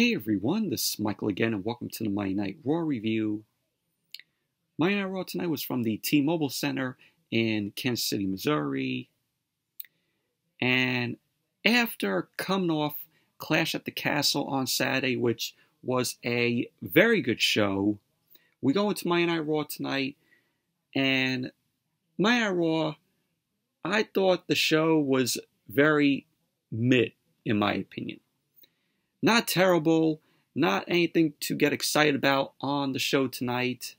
Hey everyone, this is Michael again, and welcome to the Monday Night Raw review. Monday Night Raw tonight was from the T-Mobile Center in Kansas City, Missouri. And after coming off Clash at the Castle on Saturday, which was a very good show, we go into Monday Night Raw tonight. And Monday Night Raw, I thought the show was very mid, in my opinion. Not terrible, not anything to get excited about on the show tonight.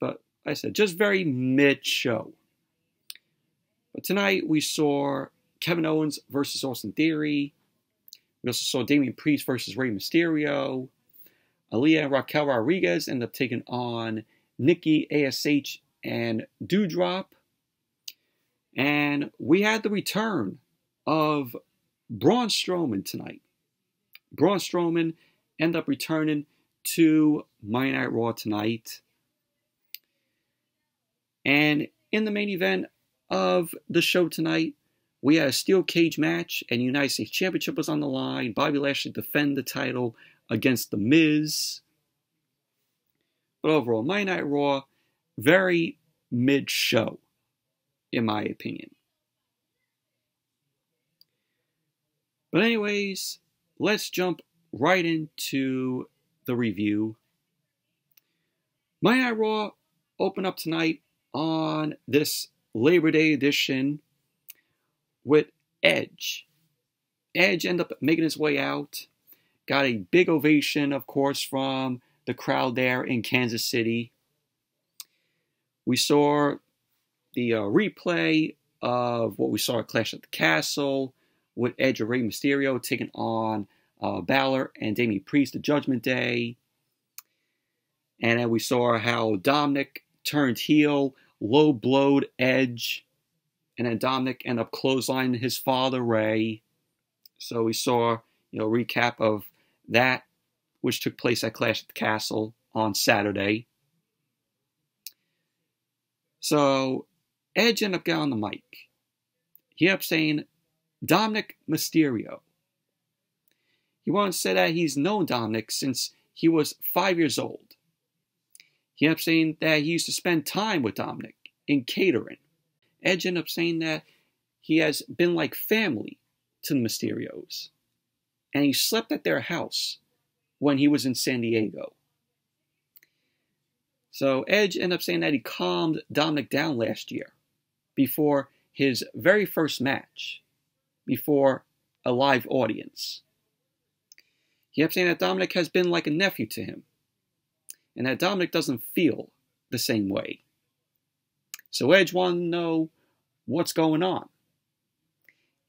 But like I said, just very mid-show. But tonight we saw Kevin Owens versus Austin Theory. We also saw Damian Priest versus Rey Mysterio. Aaliyah and Raquel Rodriguez ended up taking on Nikki, ASH, and Doudrop. And we had the return of Braun Strowman tonight. Braun Strowman ended up returning to Monday Night Raw tonight. And in the main event of the show tonight, we had a Steel Cage match, and the United States Championship was on the line. Bobby Lashley defended the title against The Miz. But overall, Monday Night Raw, very mid-show, in my opinion. But anyways, let's jump right into the review. Monday Night Raw opened up tonight on this Labor Day edition with Edge. Edge ended up making his way out. Got a big ovation, of course, from the crowd there in Kansas City. We saw the replay of what we saw at Clash at the Castle, with Edge and Rey Mysterio taking on Balor and Damian Priest at Judgment Day. And then we saw how Dominik turned heel, low-blowed Edge. And then Dominik ended up clotheslining his father, Rey. So we saw, a recap of that, which took place at Clash at the Castle on Saturday. So Edge ended up getting on the mic. He ended up saying Dominik Mysterio. He once said that he's known Dominik since he was 5 years old. He ended up saying that he used to spend time with Dominik in catering. Edge ended up saying that he has been like family to the Mysterios, and he slept at their house when he was in San Diego. So Edge ended up saying that he calmed Dominik down last year before his very first match, before a live audience. He kept saying that Dominik has been like a nephew to him, and that Dominik doesn't feel the same way. So Edge wanted to know what's going on.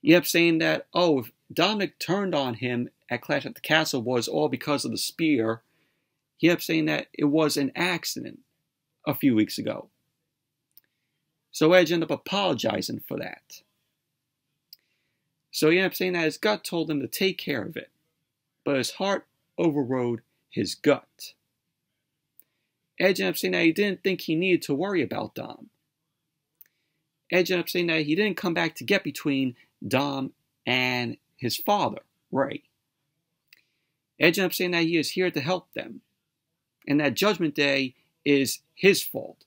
He kept saying that, if Dominik turned on him at Clash at the Castle was all because of the spear. He kept saying that it was an accident a few weeks ago. So Edge ended up apologizing for that. So he ended up saying that his gut told him to take care of it, but his heart overrode his gut. Edge ended up saying that he didn't think he needed to worry about Dom. Edge ended up saying that he didn't come back to get between Dom and his father, Rey. Edge ended up saying that he is here to help them, and that Judgment Day is his fault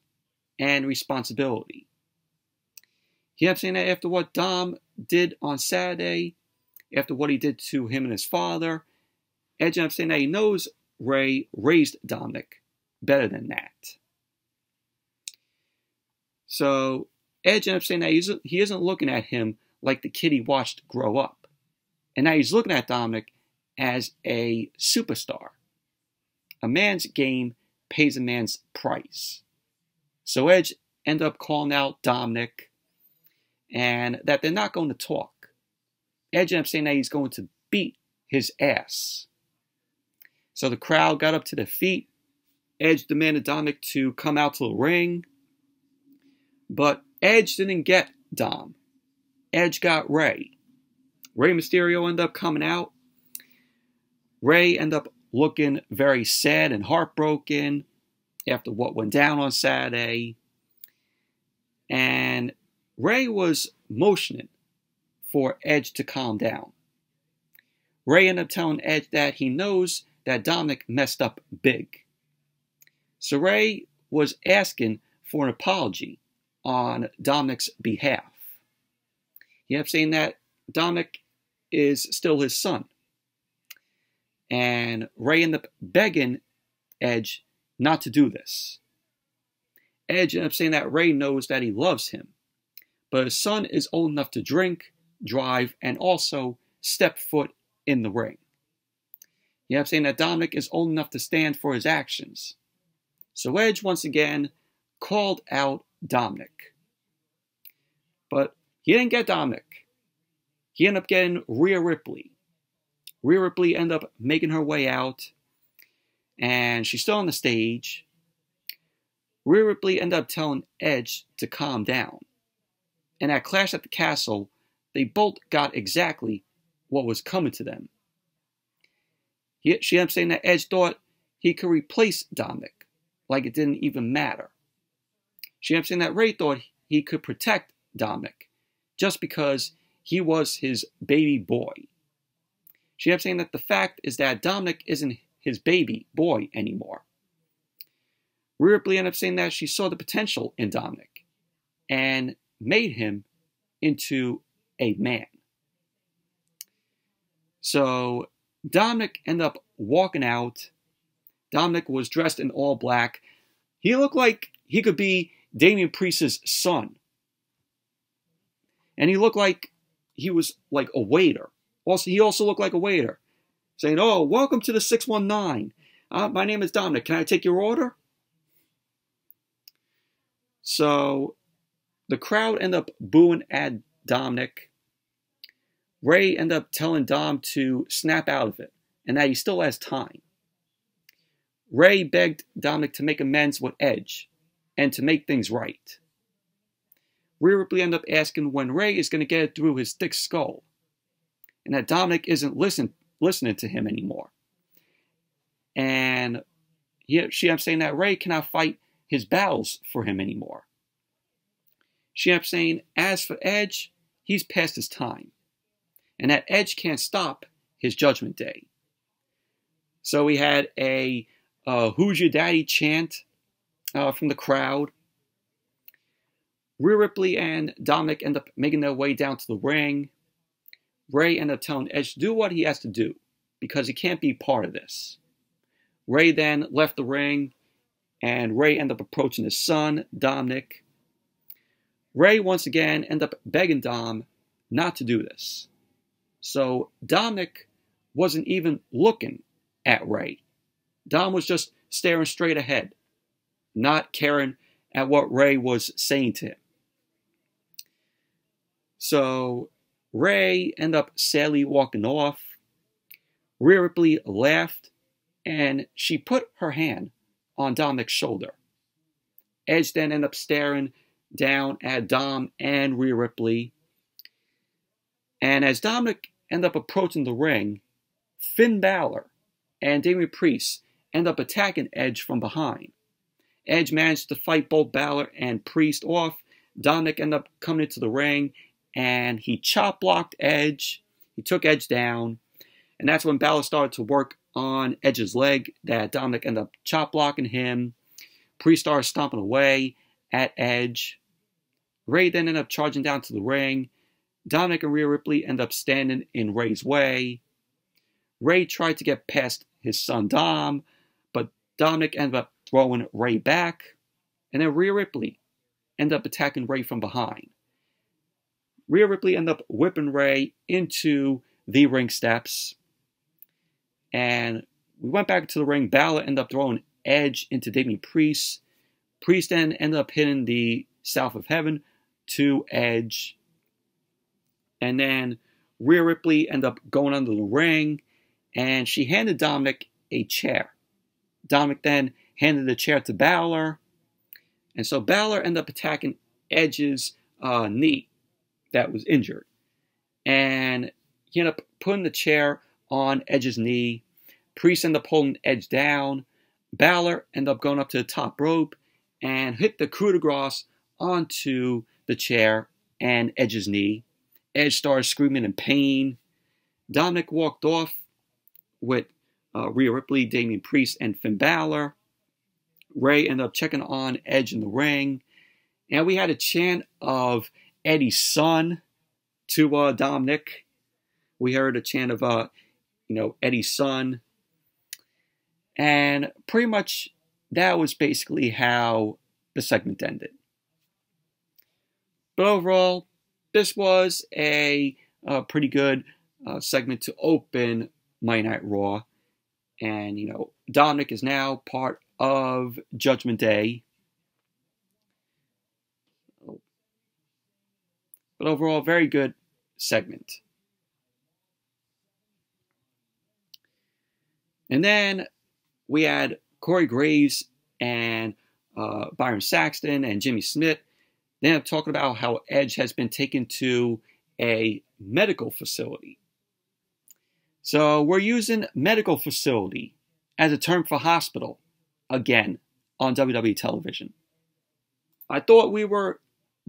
and responsibility. He ended up saying that after what Dom did on Saturday, after what he did to him and his father, Edge ended up saying that he knows Rey raised Dominik better than that. So Edge ended up saying that he isn't looking at him like the kid he watched grow up, and now he's looking at Dominik as a superstar. A man's game pays a man's price. So Edge ended up calling out Dominik, and that they're not going to talk. Edge ended up saying that he's going to beat his ass. So the crowd got up to their feet. Edge demanded Dominik to come out to the ring, but Edge didn't get Dom. Edge got Rey. Rey Mysterio ended up coming out. Rey ended up looking very sad and heartbroken after what went down on Saturday. And Rey was motioning for Edge to calm down. Rey ended up telling Edge that he knows that Dominik messed up big. So Rey was asking for an apology on Dominik's behalf. He kept saying that Dominik is still his son. And Rey ended up begging Edge not to do this. Edge ended up saying that Rey knows that he loves him, but his son is old enough to drink, drive, and also step foot in the ring. You know what I'm saying? That Dominik is old enough to stand for his actions. So Edge, once again, called out Dominik. But he didn't get Dominik. He ended up getting Rhea Ripley. Rhea Ripley ended up making her way out, and she's still on the stage. Rhea Ripley ended up telling Edge to calm down. And at Clash at the Castle, they both got exactly what was coming to them. She ended up saying that Edge thought he could replace Dominik, like it didn't even matter. She ended up saying that Rey thought he could protect Dominik, just because he was his baby boy. She ended up saying that the fact is that Dominik isn't his baby boy anymore. Rhea Ripley ended up saying that she saw the potential in Dominik and made him into a man. So Dominik ended up walking out. Dominik was dressed in all black. He looked like he could be Damian Priest's son. And he looked like he was like a waiter. Also, he also looked like a waiter, saying, "Oh, welcome to the 619. My name is Dominik. Can I take your order?" So the crowd ended up booing at Dominik. Rey ended up telling Dom to snap out of it and that he still has time. Rey begged Dominik to make amends with Edge and to make things right. Rhea Ripley ended up asking when Rey is going to get it through his thick skull and that Dominik isn't listening to him anymore. And she ended up saying that Rey cannot fight his battles for him anymore. She ended up saying, as for Edge, he's past his time, and that Edge can't stop his Judgment Day. So we had a "Who's Your Daddy" chant from the crowd. Rhea Ripley and Dominik end up making their way down to the ring. Rey ended up telling Edge to do what he has to do, because he can't be part of this. Rey then left the ring, and Rey ended up approaching his son, Dominik. Rey, once again, ended up begging Dom not to do this. So Dominik wasn't even looking at Rey. Dom was just staring straight ahead, not caring at what Rey was saying to him. So Rey ended up sadly walking off. Rhea Ripley laughed, and she put her hand on Dominik's shoulder. Edge then ended up staring down at Dom and Rhea Ripley. And as Dominik ended up approaching the ring, Finn Balor and Damian Priest ended up attacking Edge from behind. Edge managed to fight both Balor and Priest off. Dominik ended up coming into the ring, and he chop blocked Edge. He took Edge down. And that's when Balor started to work on Edge's leg that Dominik ended up chop blocking him. Priest started stomping away at Edge. Rey then ended up charging down to the ring. Dominik and Rhea Ripley ended up standing in Rey's way. Rey tried to get past his son Dom, but Dominik ended up throwing Rey back. And then Rhea Ripley ended up attacking Rey from behind. Rhea Ripley ended up whipping Rey into the ring steps. And we went back to the ring. Balor ended up throwing Edge into Damian Priest. Priest then ended up hitting the South of Heaven to Edge. And then Rhea Ripley ended up going under the ring, and she handed Dominik a chair. Dominik then handed the chair to Balor. And so Balor ended up attacking Edge's knee that was injured. And he ended up putting the chair on Edge's knee. Priest ended up holding Edge down. Balor ended up going up to the top rope and hit the coup de grace onto the chair and Edge's knee. Edge started screaming in pain. Dominik walked off, with Rhea Ripley, Damian Priest, and Finn Balor. Rey ended up checking on Edge in the ring. And we had a chant of Eddie's son to Dominik. We heard a chant of, Eddie's son. And pretty much that was basically how the segment ended. But overall, this was a pretty good segment to open Monday Night Raw. And, Dominik is now part of Judgment Day. But overall, very good segment. And then we had Corey Graves and Byron Saxton and Jimmy Smith. Then I'm talking about how Edge has been taken to a medical facility. So we're using medical facility as a term for hospital again on WWE television. I thought we were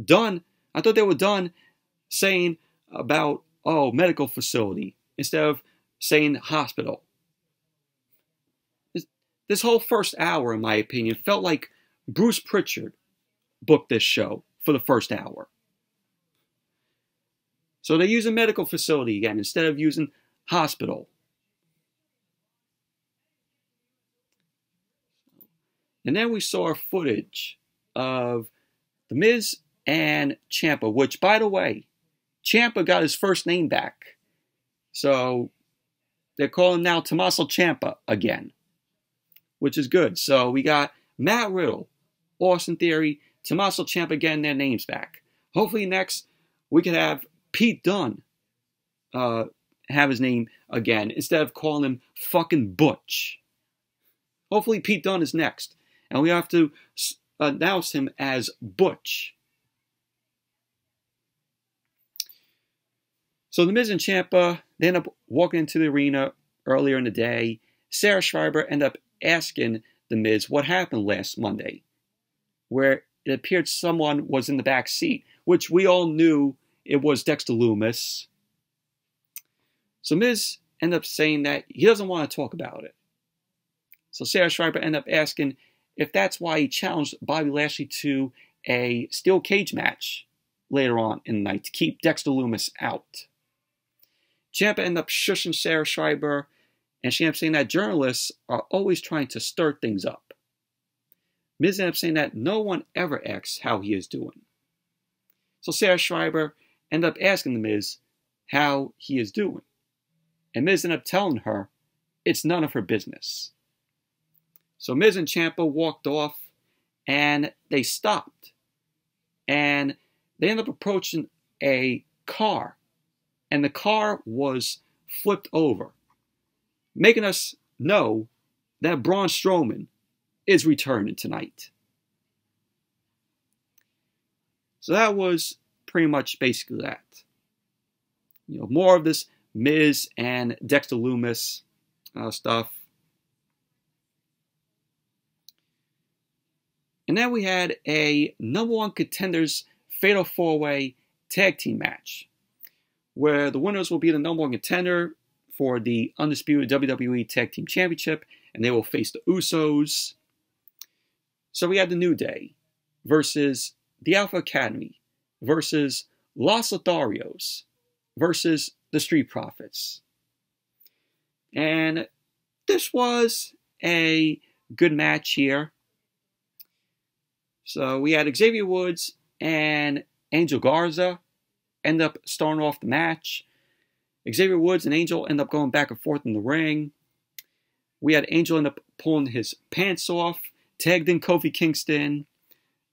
done. I thought they were done saying about, oh, medical facility instead of saying hospital. This whole first hour, in my opinion, felt like Bruce Pritchard booked this show for the first hour. So they use a medical facility again instead of using hospital. And then we saw footage of The Miz and Ciampa, which, by the way, Ciampa got his first name back. So they're calling now Tommaso Ciampa again, which is good. So we got Matt Riddle, Austin Theory, Tommaso Ciampa getting their names back. Hopefully next we could have Pete Dunne have his name again instead of calling him fucking Butch. Hopefully Pete Dunne is next. And we have to announce him as Butch. So The Miz and Ciampa, they end up walking into the arena earlier in the day. Sarah Schreiber ended up asking The Miz what happened last Monday, where it appeared someone was in the back seat, which we all knew it was Dexter Lumis. So Miz ended up saying that he doesn't want to talk about it. So Sarah Schreiber ended up asking if that's why he challenged Bobby Lashley to a steel cage match later on in the night to keep Dexter Lumis out. Ciampa ended up shushing Sarah Schreiber, and she ended up saying that journalists are always trying to stir things up. Miz ended up saying that no one ever asks how he is doing. So Sarah Schreiber ended up asking The Miz how he is doing. And Miz ended up telling her it's none of her business. So Miz and Ciampa walked off, and they stopped. And they ended up approaching a car. And the car was flipped over, making us know that Braun Strowman is returning tonight. So that was pretty much basically that. More of this Miz and Dexter Lumis stuff. And then we had a #1 contenders fatal 4-way tag team match, where the winners will be the #1 contender for the undisputed WWE Tag Team Championship, and they will face the Usos. So we had the New Day versus the Alpha Academy versus Los Lotharios versus the Street Profits. And this was a good match here. So we had Xavier Woods and Angel Garza end up starting off the match. Xavier Woods and Angel end up going back and forth in the ring. We had Angel end up pulling his pants off, tagged in Kofi Kingston.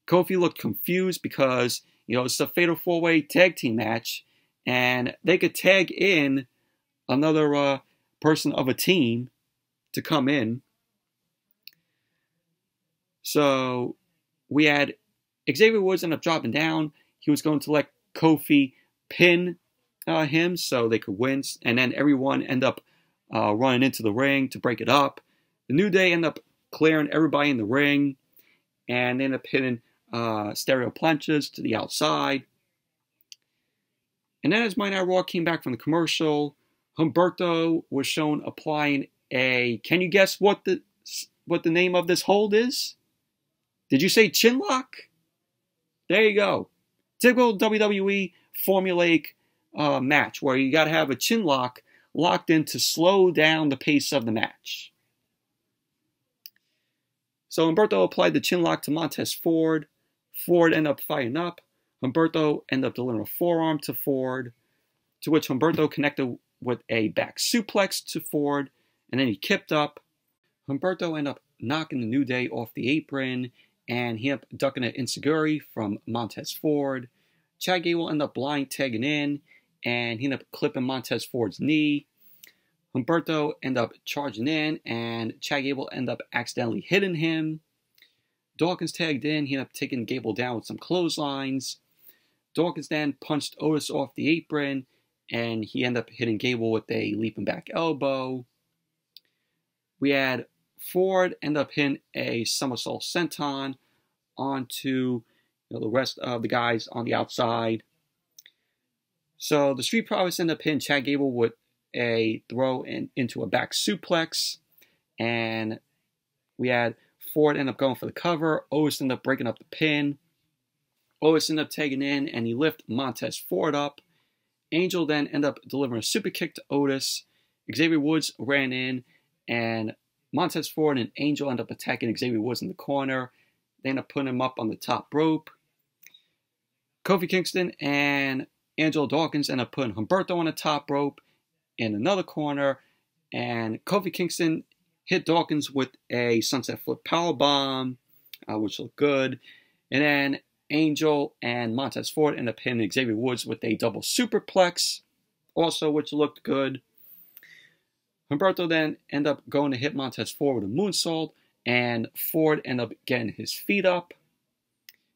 Kofi looked confused because, it's a fatal 4-way tag team match, and they could tag in another person of a team to come in. So we had Xavier Woods end up dropping down. He was going to let Kofi pin him so they could win, and then everyone end up running into the ring to break it up. The New Day end up clearing everybody in the ring, and they end up hitting stereo punches to the outside. And then as Monday Night Raw came back from the commercial, Humberto was shown applying a, can you guess what the name of this hold is? Did you say chin lock? There you go. Typical WWE formulaic match where you got to have a chin lock locked in to slow down the pace of the match. So Humberto applied the chin lock to Montez Ford. Ford ended up fighting up. Humberto ended up delivering a forearm to Ford, to which Humberto connected with a back suplex to Ford, and then he kicked up. Humberto ended up knocking the New Day off the apron, and he ended up ducking an enziguri from Montez Ford. Chad Gable ended up blind tagging in, and he ended up clipping Montez Ford's knee. Humberto ended up charging in, and Chad Gable ended up accidentally hitting him. Dawkins tagged in. He ended up taking Gable down with some clotheslines. Dawkins then punched Otis off the apron, and he ended up hitting Gable with a leaping back elbow. We had Ford end up hitting a somersault senton onto the rest of the guys on the outside. So the Street Profits end up hitting Chad Gable with a throw into a back suplex, and we had Ford end up going for the cover. Otis ended up breaking up the pin. Otis ended up tagging in, and he lifted Montez Ford up. Angel then ended up delivering a super kick to Otis. Xavier Woods ran in, and Montez Ford and Angel ended up attacking Xavier Woods in the corner. They ended up putting him up on the top rope. Kofi Kingston and Angelo Dawkins ended up putting Humberto on the top rope in another corner. And Kofi Kingston hit Dawkins with a sunset flip powerbomb, which looked good. And then Angel and Montez Ford ended up hitting Xavier Woods with a double superplex, also which looked good. Humberto then ended up going to hit Montez Ford with a moonsault, and Ford ended up getting his feet up.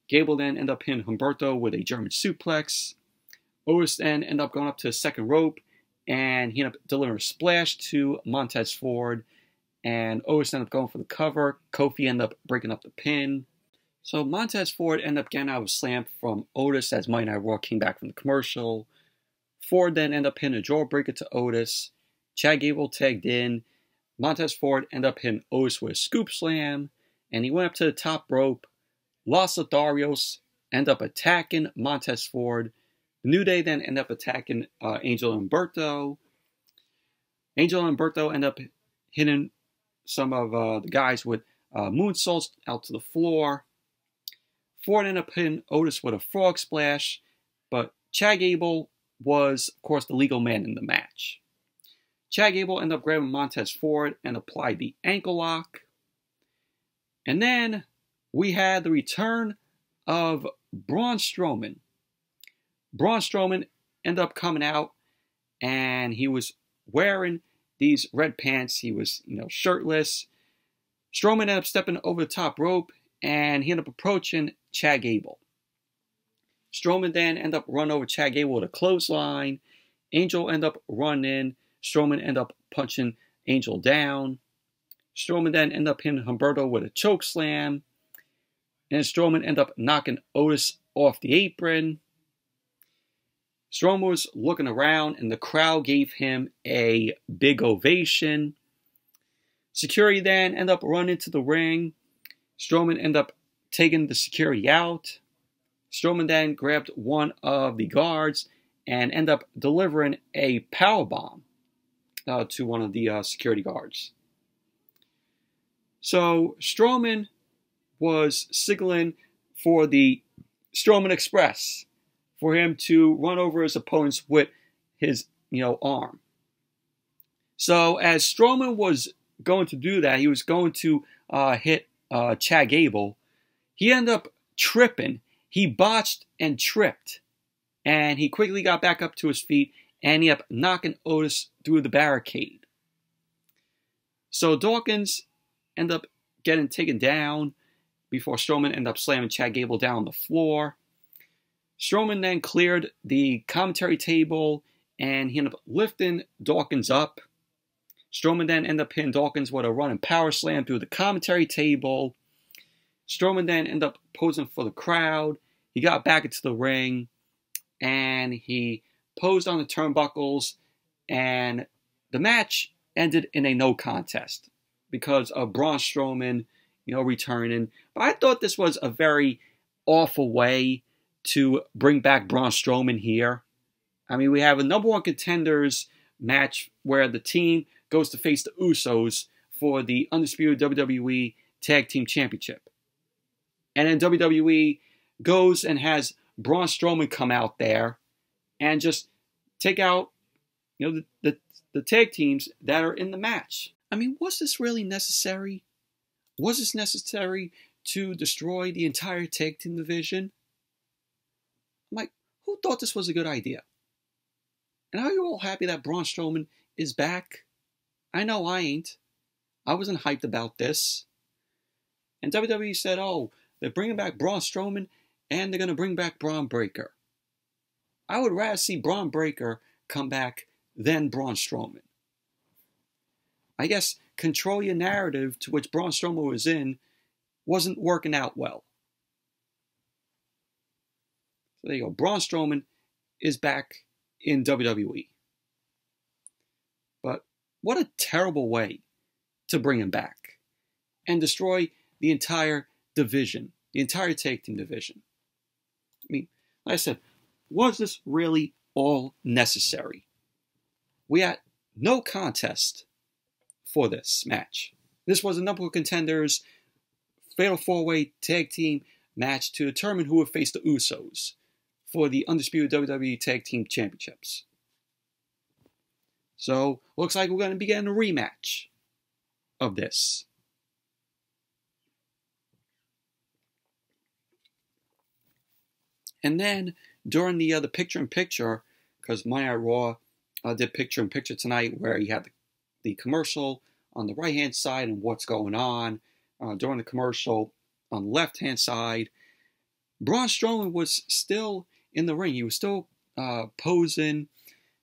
Gable then ended up hitting Humberto with a German suplex. Otis then ended up going up to the second rope, and he ended up delivering a splash to Montez Ford, and Otis ended up going for the cover. Kofi ended up breaking up the pin. So Montez Ford ended up getting out of a slam from Otis as Monday Night Raw came back from the commercial. Ford then ended up hitting a jawbreaker to Otis. Chad Gable tagged in. Montez Ford ended up hitting Otis with a scoop slam, and he went up to the top rope. Los Lotharios ended up attacking Montez Ford. The New Day then ended up attacking Angel and Humberto. Angel and Humberto ended up hitting some of the guys with moonsaults out to the floor. Ford ended up hitting Otis with a frog splash, but Chad Gable was, of course, the legal man in the match. Chad Gable ended up grabbing Montez Ford and applied the ankle lock. And then we had the return of Braun Strowman. Braun Strowman ended up coming out, and he was wearing these red pants. He was, shirtless. Strowman ended up stepping over the top rope, and he ended up approaching Chad Gable. Strowman then ended up running over Chad Gable with a clothesline. Angel ended up running in. Strowman ended up punching Angel down. Strowman then ended up hitting Humberto with a choke slam. And Strowman ended up knocking Otis off the apron. Strowman was looking around, and the crowd gave him a big ovation. Security then ended up running to the ring. Strowman ended up taking the security out. Strowman then grabbed one of the guards and ended up delivering a powerbomb to one of the security guards. So Strowman was signaling for the Strowman Express, for him to run over his opponents with his, arm. So as Strowman was going to do that, he was going to hit Chad Gable. He ended up tripping. He botched and tripped, and he quickly got back up to his feet, and he ended up knocking Otis through the barricade. So Dawkins ended up getting taken down before Strowman ended up slamming Chad Gable down on the floor. Strowman then cleared the commentary table, and he ended up lifting Dawkins up. Strowman then ended up hitting Dawkins with a running power slam through the commentary table. Strowman then ended up posing for the crowd. He got back into the ring, and he posed on the turnbuckles And the match ended in a no contest because of Braun Strowman, returning. But I thought this was a very awful way to bring back Braun Strowman here. I mean, we have a #1 contenders match where the team goes to face the Usos for the Undisputed WWE Tag Team Championship. And then WWE goes and has Braun Strowman come out there and just take out, the tag teams that are in the match. I mean, was this really necessary? Was this necessary to destroy the entire tag team division? I'm like, who thought this was a good idea? And are you all happy that Braun Strowman is back? I know I ain't. I wasn't hyped about this. And WWE said, oh, they're bringing back Braun Strowman and they're going to bring back Braun Breaker. I would rather see Braun Breaker come back than Braun Strowman. I guess control your narrative to which Braun Strowman was in wasn't working out well. So there you go. Braun Strowman is back in WWE. But what a terrible way to bring him back and destroy the entire division, the entire tag team division. I mean, like I said, was this really all necessary? We had no contest for this match. This was a #1 contenders fatal four-way tag team match to determine who would face the Usos for the Undisputed WWE Tag Team Championships. So, looks like we're going to be getting a rematch of this. And then, during the picture-in-picture, because Monday Night Raw did picture-in-picture tonight, where you had the commercial on the right-hand side and what's going on. During the commercial on the left-hand side, Braun Strowman was still in the ring. He was still posing.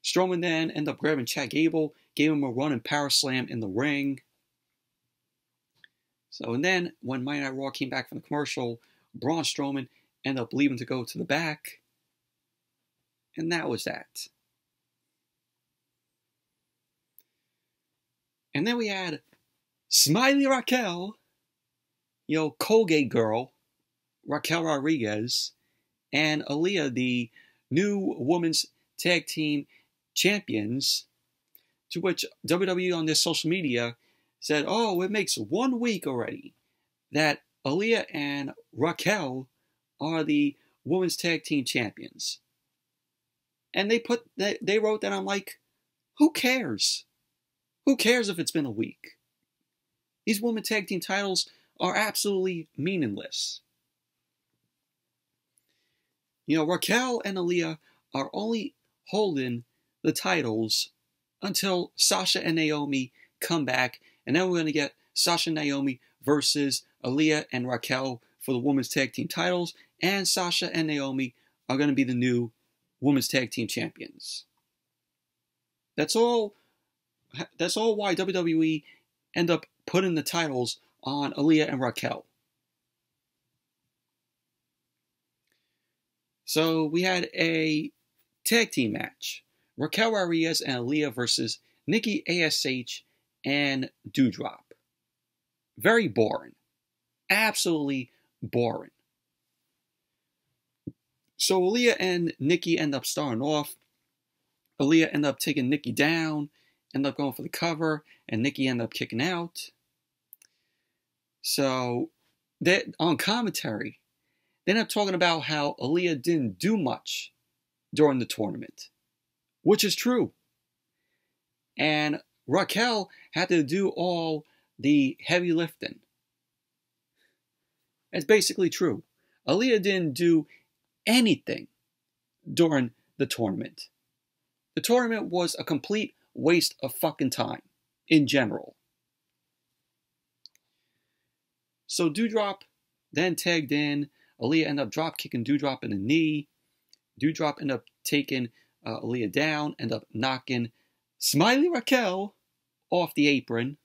Strowman then ended up grabbing Chad Gable, gave him a run and power slam in the ring. So, and then when Monday Night Raw came back from the commercial, Braun Strowman ended up leaving to go to the back. And that was that. And then we had Smiley Raquel, Colgate girl, Raquel Rodriguez, and Aaliyah, the new women's tag team champions, to which WWE on their social media said, oh, it makes 1 week already that Aaliyah and Raquel are the women's tag team champions. And they wrote that. I'm like, who cares? Who cares if it's been a week? These women tag team titles are absolutely meaningless. Raquel and Aaliyah are only holding the titles until Sasha and Naomi come back, and then we're going to get Sasha and Naomi versus Aaliyah and Raquel for the women's tag team titles, and Sasha and Naomi are going to be the new women's tag team champions. That's all. That's all why WWE end up putting the titles on Aaliyah and Raquel. So we had a tag team match. Raquel Rodriguez and Aaliyah versus Nikki ASH and Doudrop. Very boring. Absolutely boring. So Aaliyah and Nikki end up starting off. Aaliyah ended up taking Nikki down, end up going for the cover, and Nikki ended up kicking out. So, on commentary, they ended up talking about how Aaliyah didn't do much during the tournament, which is true. And Raquel had to do all the heavy lifting. That's basically true. Aaliyah didn't do anything during the tournament. The tournament was a complete waste of fucking time in general. So Doudrop then tagged in. Aaliyah ended up drop kicking Doudrop in the knee. Doudrop ended up taking Aaliyah down, ended up knocking Smiley Raquel off the apron.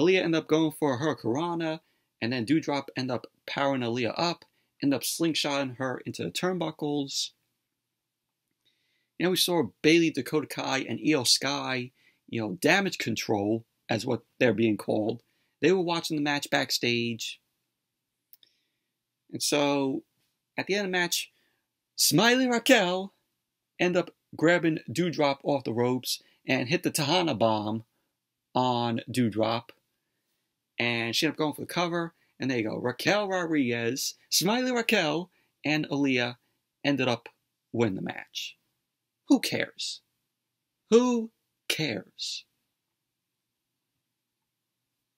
Aaliyah ended up going for her Hurricanrana, and then Doudrop ended up powering Aaliyah up, ended up slingshotting her into the turnbuckles. You know, we saw Bayley, Dakota Kai, and Io Sky, you know, Damage Control, as what they're being called. They were watching the match backstage. And so, at the end of the match, Smiley Raquel end up grabbing Doudrop off the ropes and hit the Tahana Bomb on Doudrop. And she ended up going for the cover. And there you go. Raquel Rodriguez, Smiley Raquel, and Aaliyah ended up winning the match. Who cares? Who cares?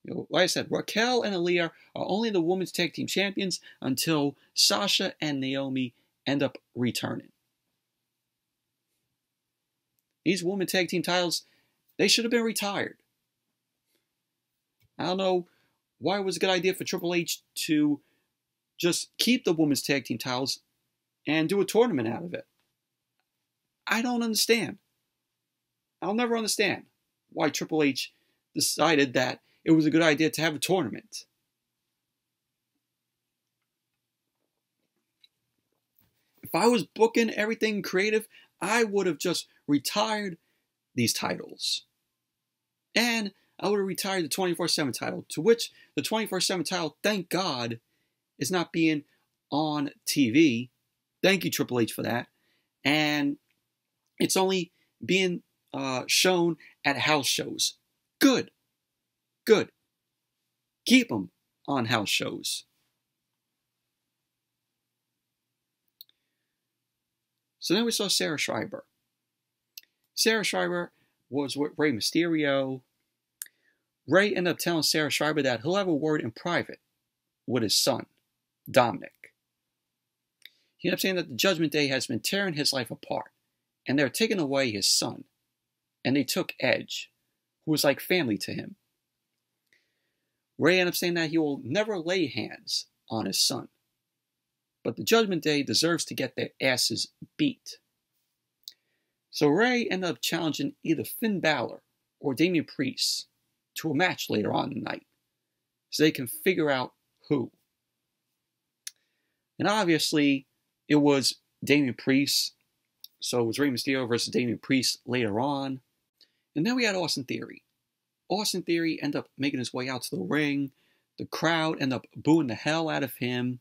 You know, like I said, Raquel and Aaliyah are only the women's tag team champions until Sasha and Naomi end up returning. These women tag team titles, they should have been retired. I don't know why it was a good idea for Triple H to just keep the women's tag team titles and do a tournament out of it. I don't understand. I'll never understand why Triple H decided that it was a good idea to have a tournament. If I was booking everything creative, I would have just retired these titles. And I would have retired the 24/7 title, to which the 24/7 title, thank God, is not being on TV. Thank you, Triple H, for that. And it's only being shown at house shows. Good. Good. Keep them on house shows. So then we saw Sarah Schreiber. Sarah Schreiber was with Rey Mysterio. Rey ended up telling Sarah Schreiber that he'll have a word in private with his son, Dominik. He ended up saying that the Judgment Day has been tearing his life apart, and they're taking away his son. And they took Edge, who was like family to him. Rey ended up saying that he will never lay hands on his son. But the Judgment Day deserves to get their asses beat. So Rey ended up challenging either Finn Balor or Damian Priest to a match later on in the night, so they can figure out who. And obviously, it was Damian Priest. So it was Rey Mysterio versus Damian Priest later on. And then we had Austin Theory. Austin Theory ended up making his way out to the ring. The crowd ended up booing the hell out of him.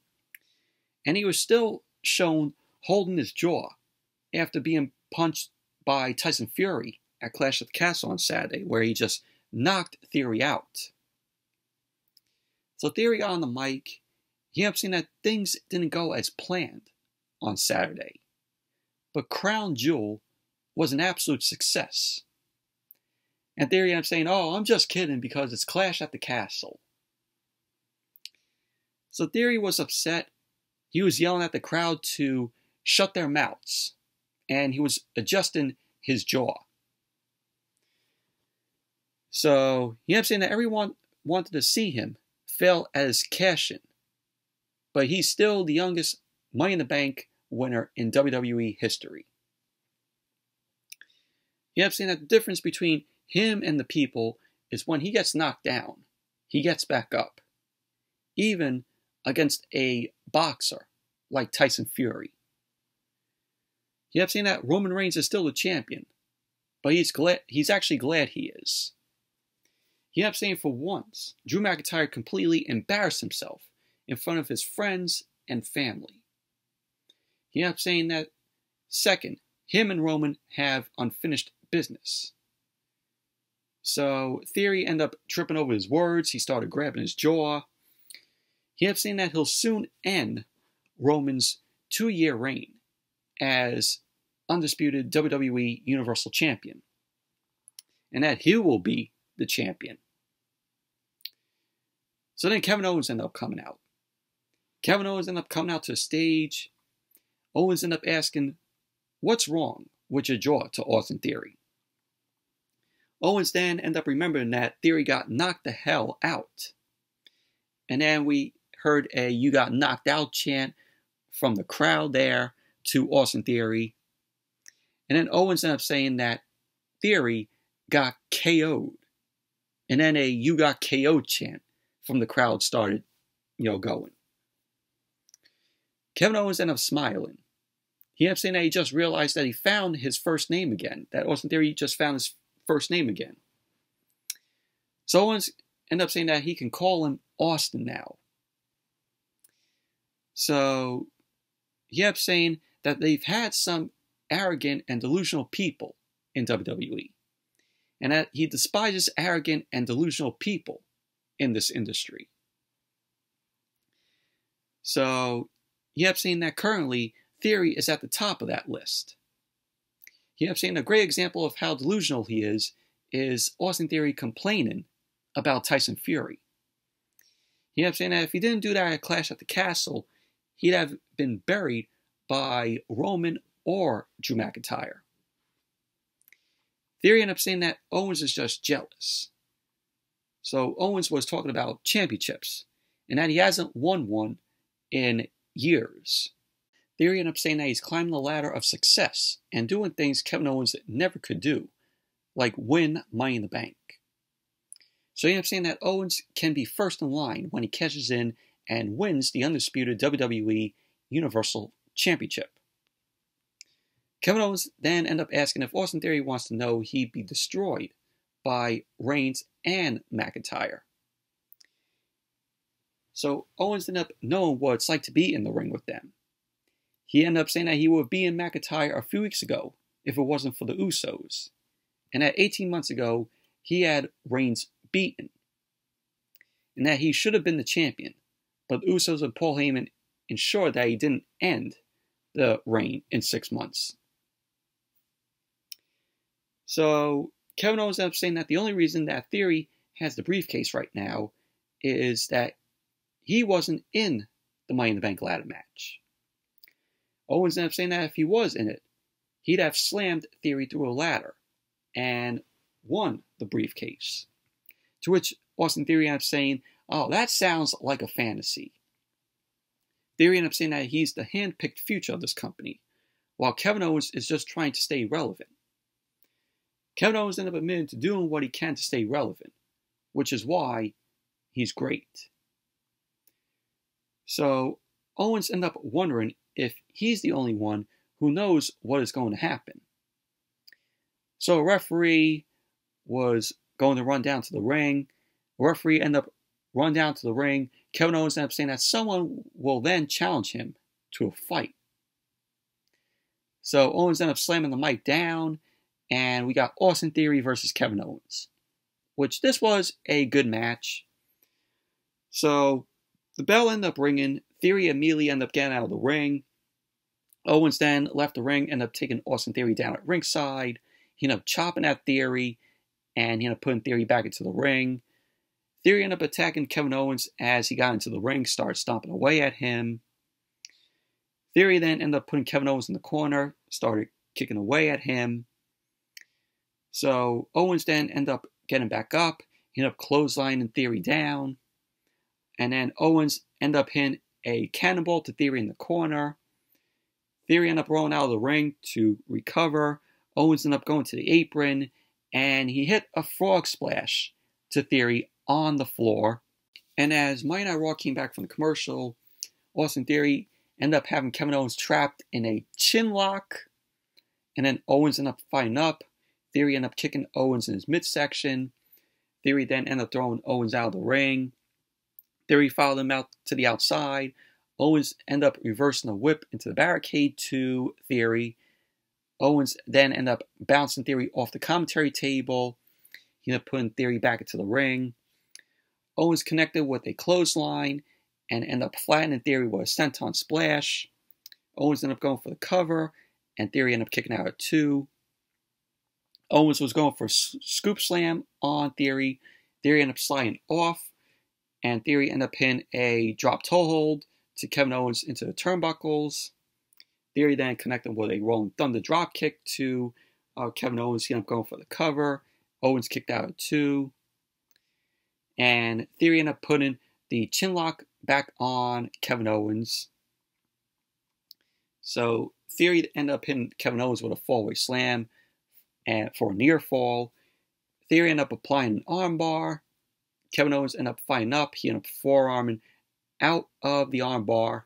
And he was still shown holding his jaw after being punched by Tyson Fury at Clash at the Castle on Saturday, where he just knocked Theory out. So Theory got on the mic. He ended up saying that things didn't go as planned on Saturday, but Crown Jewel was an absolute success. And Theory ended up saying, oh, I'm just kidding because it's Clash at the Castle. So Theory was upset. He was yelling at the crowd to shut their mouths, and he was adjusting his jaw. So he ended up saying that everyone wanted to see him fail at his cash-in, but he's still the youngest Money in the Bank winner in WWE history. He ended up saying that the difference between him and the people is when he gets knocked down, he gets back up, even against a boxer like Tyson Fury. He ended up saying that Roman Reigns is still the champion, but he's actually glad he is. He ended up saying for once, Drew McIntyre completely embarrassed himself in front of his friends and family. He ended up saying that, second, him and Roman have unfinished business. So Theory ended up tripping over his words. He started grabbing his jaw. He ended up saying that he'll soon end Roman's 2-year reign as undisputed WWE Universal Champion, and that he will be the champion. So then Kevin Owens ended up coming out. Kevin Owens ended up coming out to the stage. Owens ended up asking, what's wrong with your jaw, to Austin Theory? Owens then ended up remembering that Theory got knocked the hell out. And then we heard a "you got knocked out" chant from the crowd there to Austin Theory. And then Owens ended up saying that Theory got KO'd. And then a "you got KO'd" chant from the crowd started, you know, going. Kevin Owens ended up smiling. He kept saying that he just realized that he found his first name again. That Austin Theory just found his first name again. So Owens ended up saying that he can call him Austin now. So he kept saying that they've had some arrogant and delusional people in WWE. And that he despises arrogant and delusional people in this industry. So he kept saying that currently Theory is at the top of that list. He kept saying a great example of how delusional he is Austin Theory complaining about Tyson Fury. He kept saying that if he didn't do that at Clash at the Castle, he'd have been buried by Roman or Drew McIntyre. Theory ended up saying that Owens is just jealous. So Owens was talking about championships and that he hasn't won one in years. Theory ended up saying that he's climbing the ladder of success and doing things Kevin Owens never could do, like win Money in the Bank. So he ended up saying that Owens can be first in line when he cashes in and wins the undisputed WWE Universal Championship. Kevin Owens then ended up asking if Austin Theory wants to know he'd be destroyed by Reigns and McIntyre. So Owens ended up knowing what it's like to be in the ring with them. He ended up saying that he would be in McIntyre a few weeks ago if it wasn't for the Usos. And that 18 months ago, he had Reigns beaten. And that he should have been the champion, but the Usos and Paul Heyman ensured that he didn't end the reign in 6 months. So Kevin Owens ended up saying that the only reason that Theory has the briefcase right now is that he wasn't in the Money in the Bank ladder match. Owens ended up saying that if he was in it, he'd have slammed Theory through a ladder and won the briefcase. To which Austin Theory ended up saying, "Oh, that sounds like a fantasy." Theory ended up saying that he's the hand-picked future of this company, while Kevin Owens is just trying to stay relevant. Kevin Owens ended up admitting to doing what he can to stay relevant, which is why he's great. So Owens ended up wondering if he's the only one who knows what is going to happen. So a referee was going to run down to the ring. A referee ended up running down to the ring. Kevin Owens ended up saying that someone will then challenge him to a fight. So Owens ended up slamming the mic down, and we got Austin Theory versus Kevin Owens, which this was a good match. So the bell ended up ringing. Theory immediately ended up getting out of the ring. Owens then left the ring, ended up taking Austin Theory down at ringside. He ended up chopping at Theory, and he ended up putting Theory back into the ring. Theory ended up attacking Kevin Owens as he got into the ring, started stomping away at him. Theory then ended up putting Kevin Owens in the corner, started kicking away at him. So Owens then ended up getting back up. He ended up clotheslining Theory down. And then Owens ended up hitting a cannonball to Theory in the corner. Theory ended up rolling out of the ring to recover. Owens ended up going to the apron, and he hit a frog splash to Theory on the floor. And as Monday Night Raw came back from the commercial, Austin Theory ended up having Kevin Owens trapped in a chin lock. And then Owens ended up fighting up. Theory ended up kicking Owens in his midsection. Theory then ended up throwing Owens out of the ring. Theory followed him out to the outside. Owens ended up reversing the whip into the barricade to Theory. Owens then ended up bouncing Theory off the commentary table. He ended up putting Theory back into the ring. Owens connected with a clothesline and ended up flattening Theory with a senton splash. Owens ended up going for the cover, and Theory ended up kicking out at 2. Owens was going for a scoop slam on Theory. Theory ended up sliding off, and Theory ended up hitting a drop toe hold to Kevin Owens into the turnbuckles. Theory then connected with a rolling thunder drop kick to Kevin Owens. He ended up going for the cover. Owens kicked out at 2. And Theory ended up putting the chin lock back on Kevin Owens. So Theory ended up hitting Kevin Owens with a four-way slam and for a near fall. Theory ended up applying an armbar. Kevin Owens ended up fighting up. He ended up forearming out of the armbar.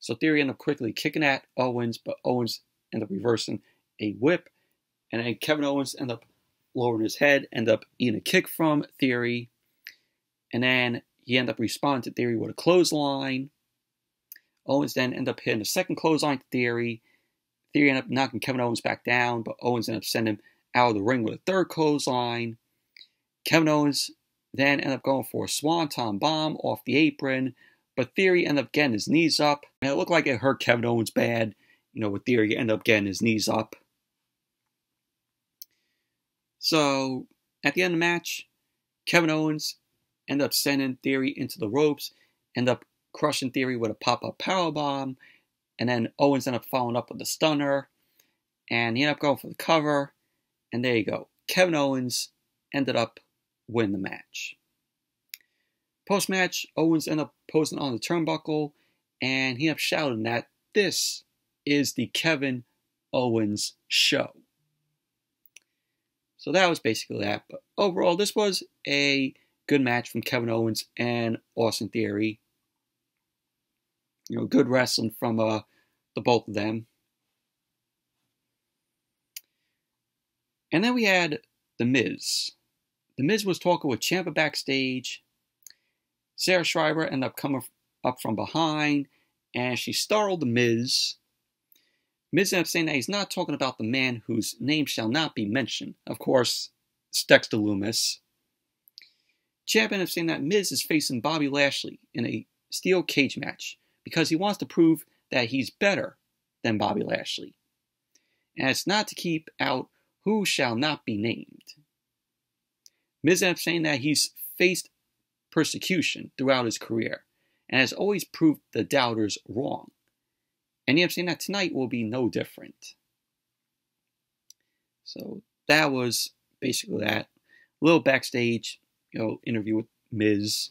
So Theory ended up quickly kicking at Owens, but Owens ended up reversing a whip. And then Kevin Owens ended up lowering his head, ended up eating a kick from Theory. And then he ended up responding to Theory with a clothesline. Owens then ended up hitting a second clothesline to Theory. Theory ended up knocking Kevin Owens back down, but Owens ended up sending him out of the ring with a third clothesline. Kevin Owens then ended up going for a swanton bomb off the apron, but Theory ended up getting his knees up. And it looked like it hurt Kevin Owens bad, you know, with Theory ended up getting his knees up. So, at the end of the match, Kevin Owens ended up sending Theory into the ropes, ended up crushing Theory with a pop-up powerbomb, and then Owens ended up following up with the stunner, and he ended up going for the cover, and there you go. Kevin Owens ended up winning the match. Post-match, Owens ended up posing on the turnbuckle, and he ended up shouting that this is the Kevin Owens show. So that was basically that. But overall, this was a good match from Kevin Owens and Austin Theory. You know, good wrestling from the both of them. And then we had The Miz. The Miz was talking with Ciampa backstage. Sarah Schreiber ended up coming up from behind, and she startled The Miz. Miz ended up saying that he's not talking about the man whose name shall not be mentioned. Of course, it's Dexter Lumis. Ciampa ended up saying that Miz is facing Bobby Lashley in a steel cage match, because he wants to prove that he's better than Bobby Lashley. And it's not to keep out who shall not be named. Miz ended up saying that he's faced persecution throughout his career and has always proved the doubters wrong. And he ended up saying that tonight will be no different. So that was basically that. A little backstage, you know, interview with Miz.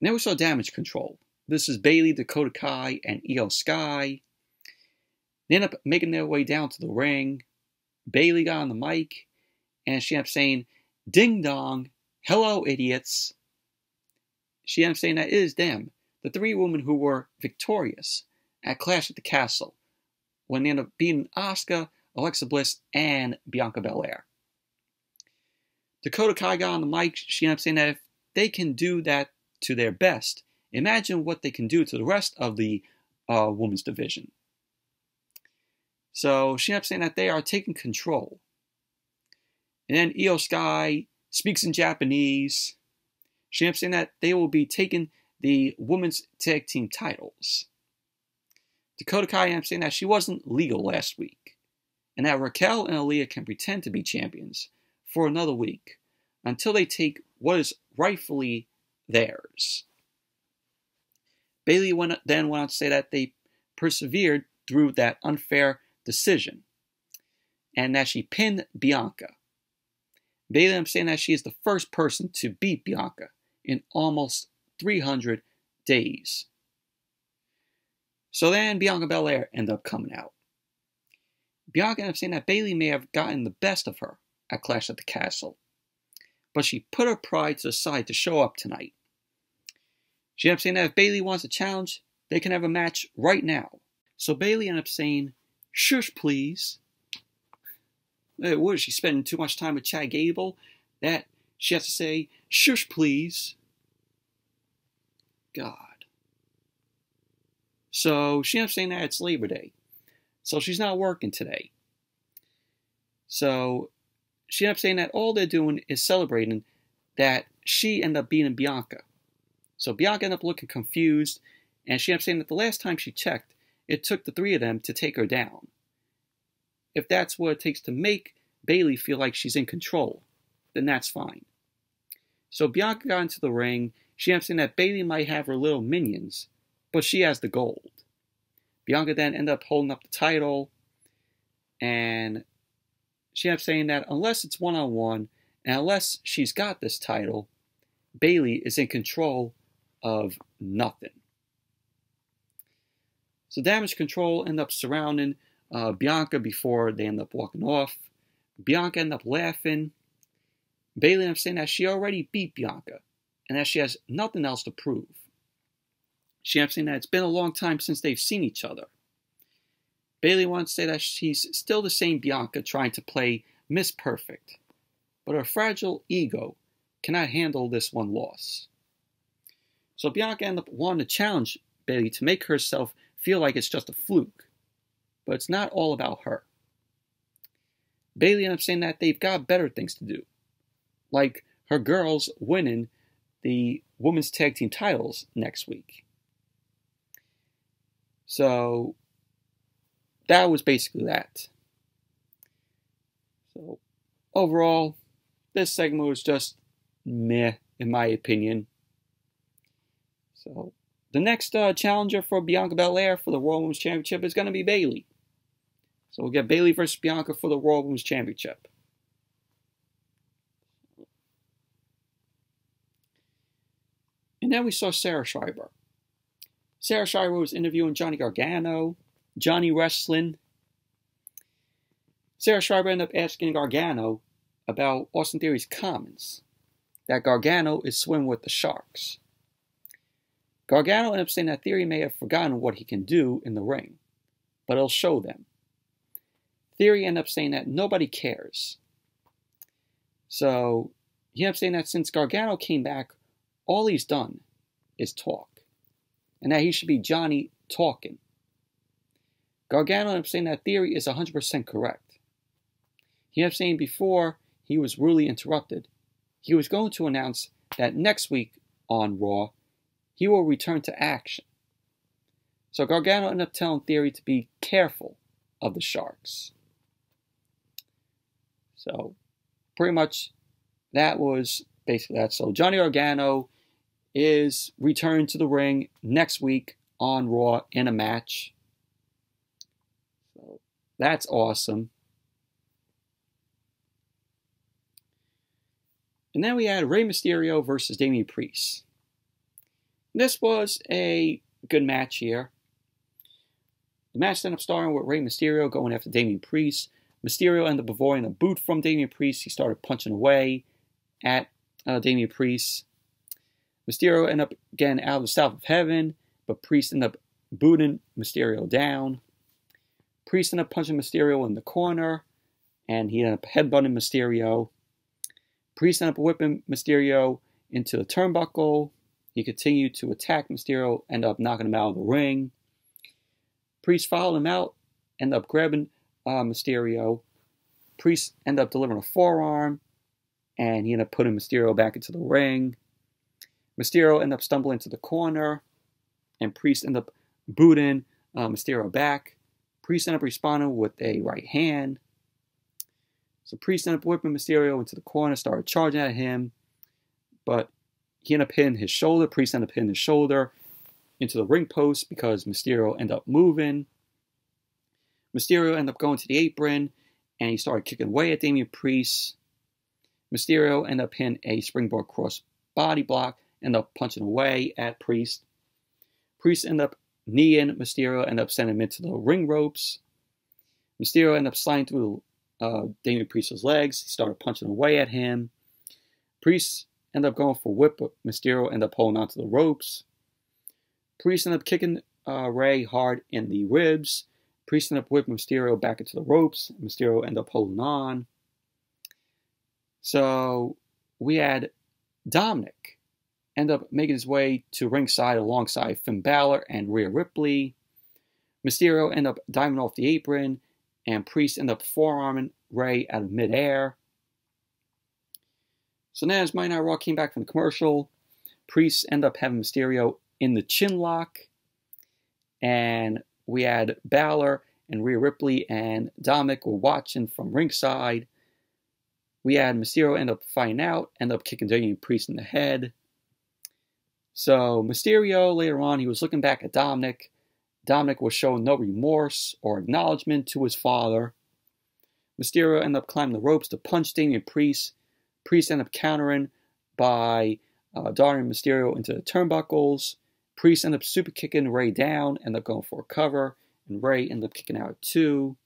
And then we saw Damage Control. This is Bayley, Dakota Kai, and Io Sky. They ended up making their way down to the ring. Bayley got on the mic, and she ended up saying, "Ding dong, hello idiots." She ended up saying that it is them, the three women who were victorious at Clash at the Castle, when they ended up beating Asuka, Alexa Bliss, and Bianca Belair. Dakota Kai got on the mic. She ended up saying that if they can do that to their best, imagine what they can do to the rest of the women's division. So she ended up saying that they are taking control. And then Io Sky speaks in Japanese. She ended up saying that they will be taking the women's tag team titles. Dakota Kai ended up saying that she wasn't legal last week, and that Raquel and Aaliyah can pretend to be champions for another week until they take what is rightfully theirs. Bayley then went on to say that they persevered through that unfair decision, and that she pinned Bianca. Bayley ended up saying that she is the first person to beat Bianca in almost 300 days. So then Bianca Belair ended up coming out. Bianca ended up saying that Bayley may have gotten the best of her at Clash at the Castle, but she put her pride to the side to show up tonight. She ended up saying that if Bayley wants a challenge, they can have a match right now. So Bayley ended up saying, "Shush, please." What is she, spending too much time with Chad Gable that she has to say, "Shush, please"? God. So she ended up saying that it's Labor Day, so she's not working today. So she ended up saying that all they're doing is celebrating that she ended up beating Bianca. So Bianca ended up looking confused, and she ended up saying that the last time she checked, it took the three of them to take her down. If that's what it takes to make Bayley feel like she's in control, then that's fine. So Bianca got into the ring. She ended up saying that Bayley might have her little minions, but she has the gold. Bianca then ended up holding up the title, and she ended up saying that unless it's one-on-one, and unless she's got this title, Bayley is in control of nothing. So Damage Control end up surrounding Bianca before they end up walking off. Bianca ended up laughing. Bayley ended up saying that she already beat Bianca, and as she has nothing else to prove. She's saying that it's been a long time since they've seen each other. Bayley wants to say that she's still the same Bianca trying to play Miss Perfect, but her fragile ego cannot handle this one loss. So Bianca ended up wanting to challenge Bayley to make herself feel like it's just a fluke, but it's not all about her. Bayley ended up saying that they've got better things to do, like her girls winning the women's tag team titles next week. So that was basically that. So overall, this segment was just meh, in my opinion. So the next challenger for Bianca Belair for the Raw Women's Championship is going to be Bayley. So we'll get Bayley versus Bianca for the Raw Women's Championship. And then we saw Sarah Schreiber. Sarah Schreiber was interviewing Johnny Gargano, Johnny Wrestling. Sarah Schreiber ended up asking Gargano about Austin Theory's comments that Gargano is swimming with the sharks. Gargano ended up saying that Theory may have forgotten what he can do in the ring, but he'll show them. Theory ended up saying that nobody cares. So he ended up saying that since Gargano came back, all he's done is talk, and that he should be Johnny talking. Gargano ended up saying that Theory is 100% correct. He ended up saying before he was really interrupted, he was going to announce that next week on Raw, he will return to action. So Gargano ended up telling Theory to be careful of the sharks. So pretty much that was basically that. So Johnny Gargano is returned to the ring next week on Raw in a match. So that's awesome. And then we had Rey Mysterio versus Damian Priest. This was a good match here. The match ended up starting with Rey Mysterio going after Damian Priest. Mysterio ended up avoiding a boot from Damian Priest. He started punching away at Damian Priest. Mysterio ended up getting out of the south of heaven, but Priest ended up booting Mysterio down. Priest ended up punching Mysterio in the corner, and he ended up headbutting Mysterio. Priest ended up whipping Mysterio into the turnbuckle. He continued to attack Mysterio, end up knocking him out of the ring. Priest followed him out, end up grabbing Mysterio. Priest ended up delivering a forearm, and he ended up putting Mysterio back into the ring. Mysterio ended up stumbling to the corner, and Priest ended up booting Mysterio back. Priest ended up responding with a right hand. So Priest ended up whipping Mysterio into the corner, started charging at him, but he ended up hitting his shoulder. Priest ended up hitting his shoulder into the ring post because Mysterio ended up moving. Mysterio ended up going to the apron, and he started kicking away at Damian Priest. Mysterio ended up hitting a springboard cross body block, ended up punching away at Priest. Priest ended up kneeing Mysterio, ended up sending him into the ring ropes. Mysterio ended up sliding through Damian Priest's legs. He started punching away at him. Priest end up going for whip, but Mysterio end up holding onto the ropes. Priest end up kicking Rey hard in the ribs. Priest end up whipping Mysterio back into the ropes. Mysterio end up holding on. So we had Dominik end up making his way to ringside alongside Finn Balor and Rhea Ripley. Mysterio end up diving off the apron, and Priest end up forearming Rey out of midair. So now as Monday Night Raw came back from the commercial, Priest ended up having Mysterio in the chin lock. And we had Balor and Rhea Ripley and Dominik were watching from ringside. We had Mysterio end up fighting out, end up kicking Damian Priest in the head. So Mysterio, later on, he was looking back at Dominik. Dominik was showing no remorse or acknowledgement to his father. Mysterio ended up climbing the ropes to punch Damian Priest. Priest ended up countering by darting Mysterio into the turnbuckles. Priest ended up super kicking Rey down, ended up going for a cover, and Rey ended up kicking out too.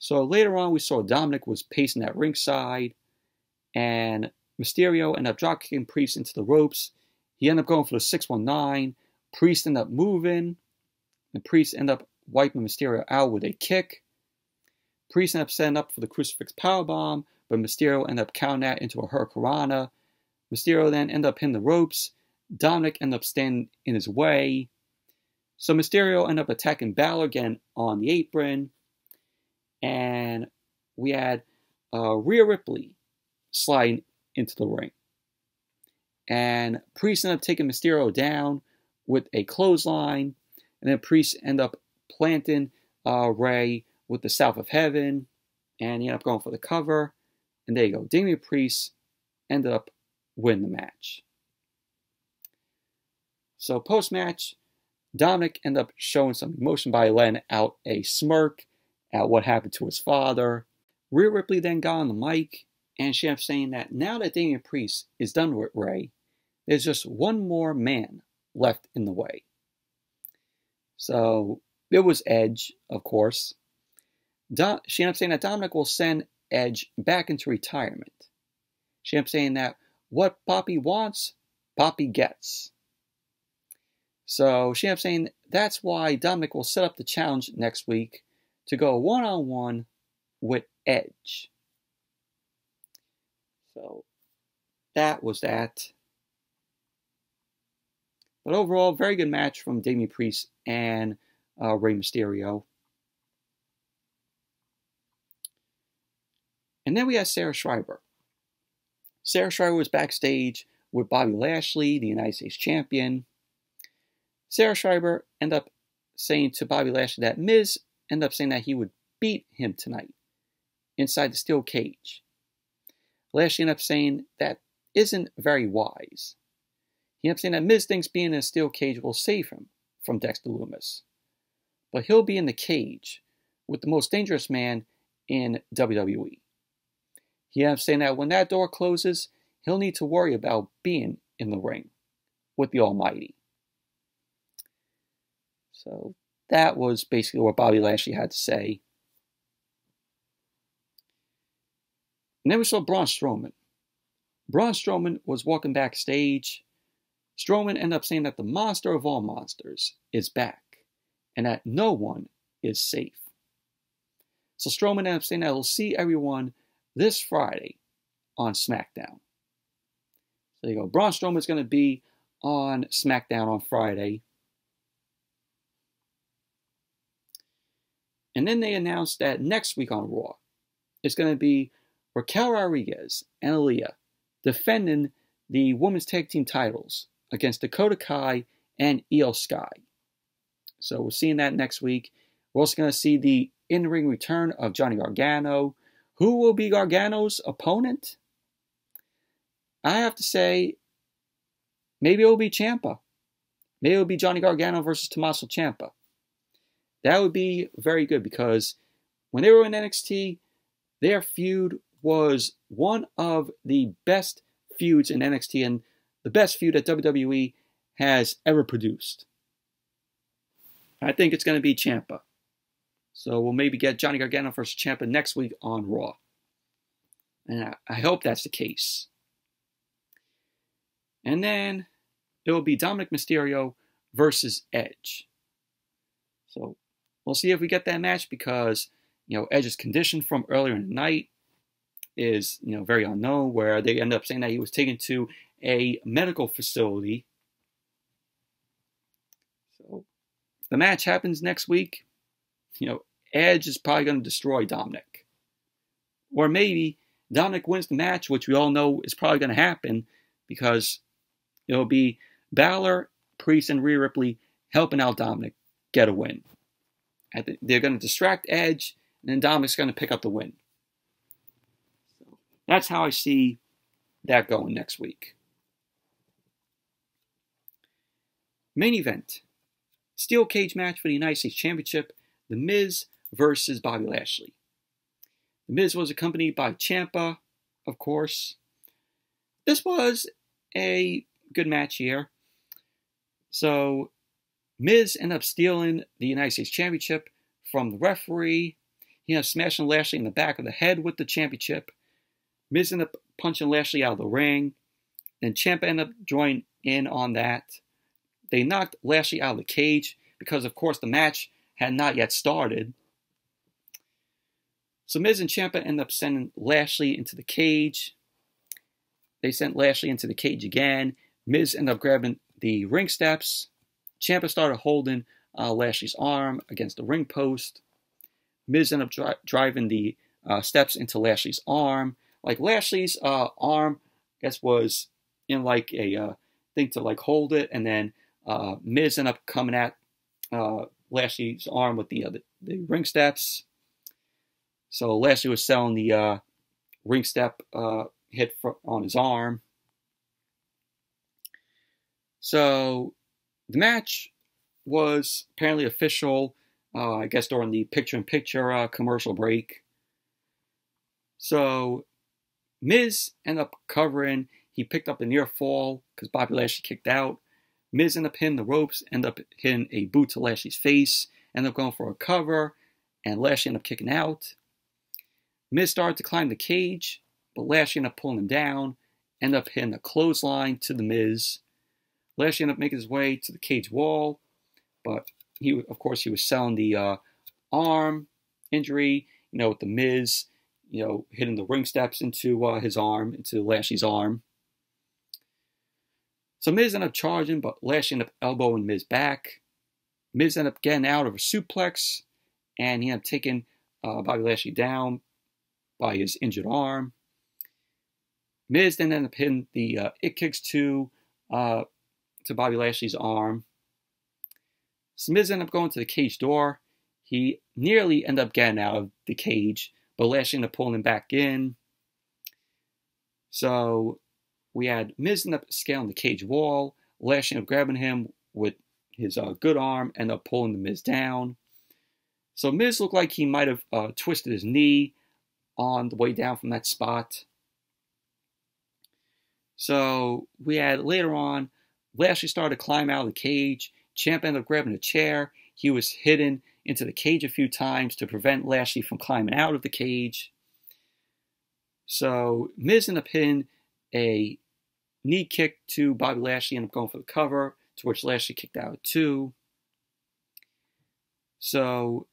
So later on, we saw Dominik was pacing at ringside, and Mysterio ended up dropkicking Priest into the ropes. He ended up going for the 619. Priest ended up moving. And Priest ended up wiping Mysterio out with a kick. Priest ended up setting up for the Crucifix Powerbomb, but Mysterio ended up counting that into a Hurricanrana. Mysterio then ended up hitting the ropes. Dominik ended up standing in his way. So Mysterio ended up attacking Balor again on the apron. And we had Rhea Ripley sliding into the ring. And Priest ended up taking Mysterio down with a clothesline. And then Priest ended up planting Rey with the South of Heaven. And he ended up going for the cover. And there you go. Damian Priest ended up winning the match. So post-match, Dominik ended up showing some emotion by letting out a smirk at what happened to his father. Rhea Ripley then got on the mic, and she ended up saying that now that Damian Priest is done with Rey, there's just one more man left in the way. So it was Edge, of course. She ended up saying that Dominik will send Edge back into retirement. She ended up saying that what Poppy wants, Poppy gets. So she ended up saying that's why Dominik will set up the challenge next week to go one-on-one with Edge. So that was that. But overall, very good match from Damian Priest and Rey Mysterio. And then we had Sarah Schreiber. Sarah Schreiber was backstage with Bobby Lashley, the United States champion. Sarah Schreiber ended up saying to Bobby Lashley that Miz ended up saying that he would beat him tonight inside the steel cage. Lashley ended up saying that isn't very wise. He ended up saying that Miz thinks being in a steel cage will save him from Dexter Lumis. But he'll be in the cage with the most dangerous man in WWE. He ended up saying that when that door closes, he'll need to worry about being in the ring with the Almighty. So that was basically what Bobby Lashley had to say. And then we saw Braun Strowman. Braun Strowman was walking backstage. Strowman ended up saying that the monster of all monsters is back and that no one is safe. So Strowman ended up saying that he'll see everyone this Friday on SmackDown. So there you go. Braun Strowman is going to be on SmackDown on Friday. And then they announced that next week on Raw, it's going to be Raquel Rodriguez and Aaliyah defending the women's tag team titles against Dakota Kai and Io Sky. So we're seeing that next week. We're also going to see the in-ring return of Johnny Gargano. Who will be Gargano's opponent? I have to say, maybe it will be Ciampa. Maybe it will be Johnny Gargano versus Tommaso Ciampa. That would be very good because when they were in NXT, their feud was one of the best feuds in NXT and the best feud that WWE has ever produced. I think it's going to be Ciampa. So we'll maybe get Johnny Gargano versus Ciampa next week on Raw. And I hope that's the case. And then it will be Dominik Mysterio versus Edge. So we'll see if we get that match because, you know, Edge's condition from earlier in the night is, you know, very unknown, where they end up saying that he was taken to a medical facility. So if the match happens next week, you know, Edge is probably going to destroy Dominik. Or maybe Dominik wins the match, which we all know is probably going to happen because it'll be Balor, Priest, and Rhea Ripley helping out Dominik get a win. They're going to distract Edge, and then Dominik's going to pick up the win. So that's how I see that going next week. Main event. Steel cage match for the United States Championship. The Miz versus Bobby Lashley. The Miz was accompanied by Ciampa, of course. This was a good match here. So Miz ended up stealing the United States Championship from the referee. He ended up smashing Lashley in the back of the head with the championship. Miz ended up punching Lashley out of the ring. Then Ciampa ended up joining in on that. They knocked Lashley out of the cage because, of course, the match had not yet started. So Miz and Ciampa end up sending Lashley into the cage. They sent Lashley into the cage again. Miz ended up grabbing the ring steps. Ciampa started holding Lashley's arm against the ring post. Miz ended up driving the steps into Lashley's arm. Like, Lashley's arm, I guess, was in like a thing to like hold it, and then Miz ended up coming at Lashley's arm with the ring steps. So Lashley was selling the ring step hit on his arm. So the match was apparently official, I guess, during the picture-in-picture commercial break. So Miz ended up covering. He picked up the near fall because Bobby Lashley kicked out. Miz ended up hitting the ropes, ended up hitting a boot to Lashley's face, ended up going for a cover, and Lashley ended up kicking out. Miz started to climb the cage, but Lashley ended up pulling him down, ended up hitting a clothesline to the Miz. Lashley ended up making his way to the cage wall, but he, of course, he was selling the arm injury, you know, with the Miz, you know, hitting the ring steps into his arm, into Lashley's arm. So Miz ended up charging, but Lashley ended up elbowing Miz back. Miz ended up getting out of a suplex, and he ended up taking Bobby Lashley down by his injured arm. Miz then ended up hitting the it kicks to Bobby Lashley's arm. So Miz ended up going to the cage door. He nearly ended up getting out of the cage, but Lashley ended up pulling him back in. So we had Miz ended up scaling the cage wall. Lashley ended up grabbing him with his good arm, ended up pulling the Miz down. So Miz looked like he might have twisted his knee on the way down from that spot. So we had later on, Lashley started to climb out of the cage. Ciampa ended up grabbing a chair. He was hidden into the cage a few times to prevent Lashley from climbing out of the cage. So Miz ended up hitting a knee kick to Bobby Lashley, ended up going for the cover, to which Lashley kicked out too. So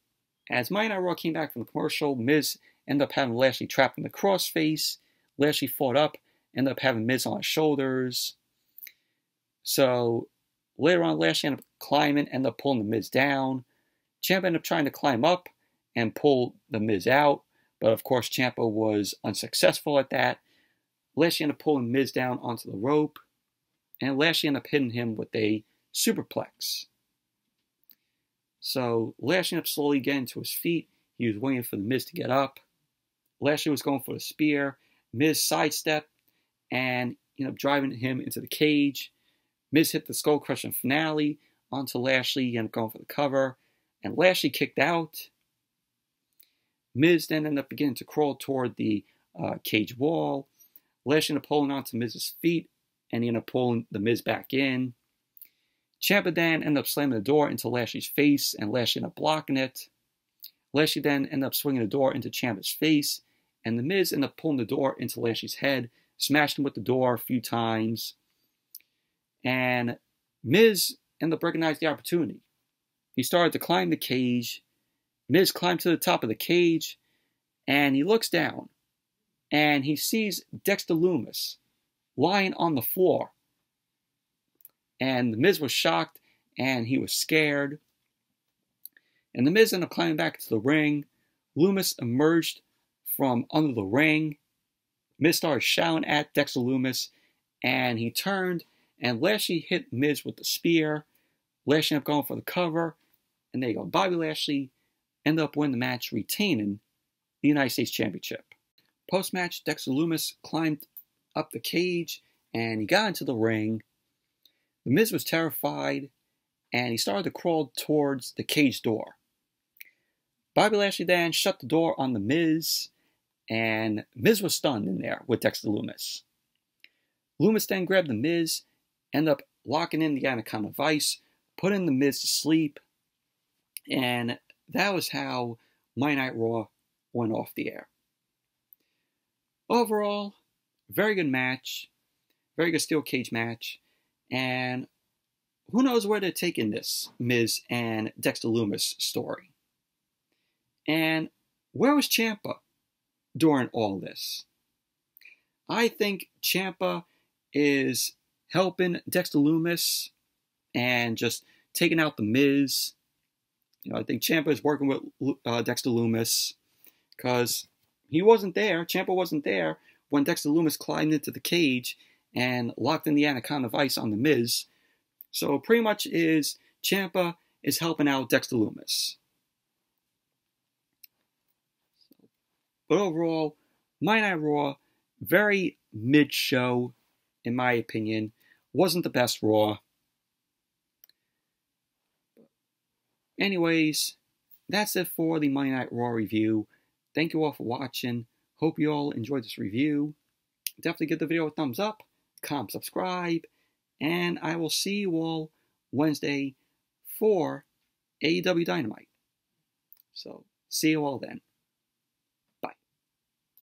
as Monday Night Raw came back from the commercial, Miz ended up having Lashley trapped in the crossface. Lashley fought up, ended up having Miz on his shoulders. So later on, Lashley ended up climbing, ended up pulling the Miz down. Ciampa ended up trying to climb up and pull the Miz out, but of course Ciampa was unsuccessful at that. Lashley ended up pulling Miz down onto the rope, and Lashley ended up hitting him with a superplex. So Lashley ended up slowly getting to his feet. He was waiting for the Miz to get up. Lashley was going for the spear. Miz sidestepped and ended up driving him into the cage. Miz hit the skull crushing finale onto Lashley. He ended up going for the cover, and Lashley kicked out. Miz then ended up beginning to crawl toward the cage wall. Lashley ended up pulling onto Miz's feet, and he ended up pulling the Miz back in. Ciampa then ended up slamming the door into Lashley's face, and Lashley ended up blocking it. Lashley then ended up swinging the door into Ciampa's face, and the Miz ended up pulling the door into Lashley's head, smashed him with the door a few times. And Miz ended up recognizing the opportunity. He started to climb the cage. Miz climbed to the top of the cage, and he looks down, and he sees Dexter Lumis lying on the floor. And the Miz was shocked, and he was scared. And the Miz ended up climbing back to the ring. Lumis emerged from under the ring. Miz started shouting at Dexter Lumis, and he turned, and Lashley hit Miz with the spear. Lashley ended up going for the cover, and there you go. Bobby Lashley ended up winning the match, retaining the United States Championship. Post-match, Dexter Lumis climbed up the cage, and he got into the ring. The Miz was terrified, and he started to crawl towards the cage door. Bobby Lashley then shut the door on the Miz, and Miz was stunned in there with Dexter Lumis. Lumis then grabbed the Miz, ended up locking in the Anaconda Vice, putting the Miz to sleep, and that was how Monday Night Raw went off the air. Overall, Very good match. Very good steel cage match. And who knows where they're taking this Miz and Dexter Lumis story. And where was Ciampa during all this? I think Ciampa is helping Dexter Lumis and just taking out the Miz. You know, I think Ciampa is working with Dexter Lumis because he wasn't there. Ciampa wasn't there when Dexter Lumis climbed into the cage and locked in the Anaconda Vice on the Miz. So pretty much is Ciampa is helping out Dexter Lumis. But overall, Monday Night Raw, very mid-show, in my opinion. Wasn't the best Raw. Anyways, that's it for the Monday Night Raw review. Thank you all for watching. Hope you all enjoyed this review. Definitely give the video a thumbs up, comment, subscribe, and I will see you all Wednesday for AEW Dynamite. So, see you all then.